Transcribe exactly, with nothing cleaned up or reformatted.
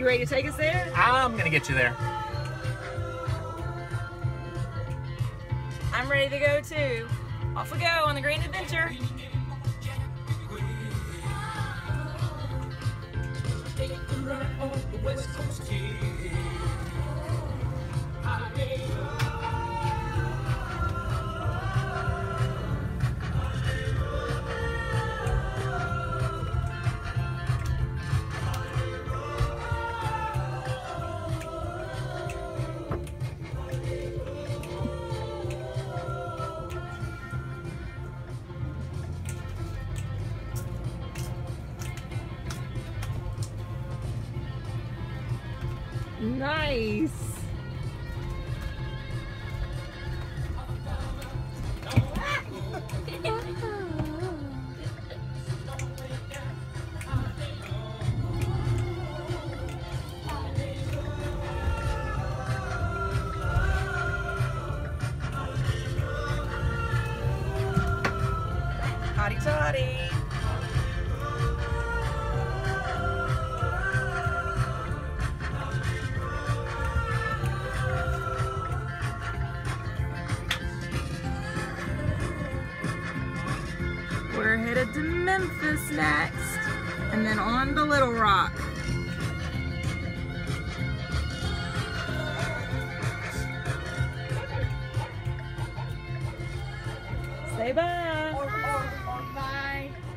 You ready to take us there? I'm gonna get you there. I'm ready to go too. Off we go on the grand adventure. Take the ride on the West Coast Kid. Nice. Hotty toddy. We're headed to Memphis next, and then on to Little Rock. Say bye. Bye. Or, or, or bye.